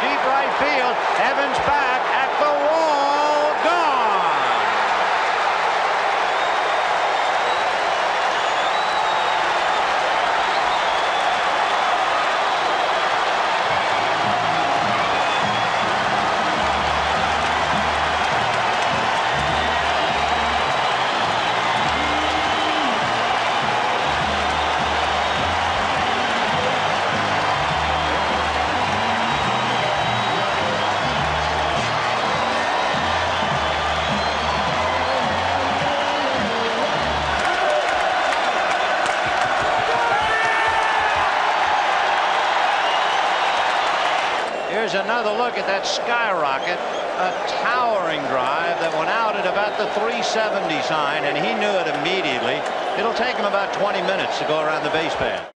deep right field. Evans back at the wall. Gone. Here's another look at that skyrocket, a towering drive that went out at about the 370 sign, and he knew it immediately. It'll take him about 20 minutes to go around the base path.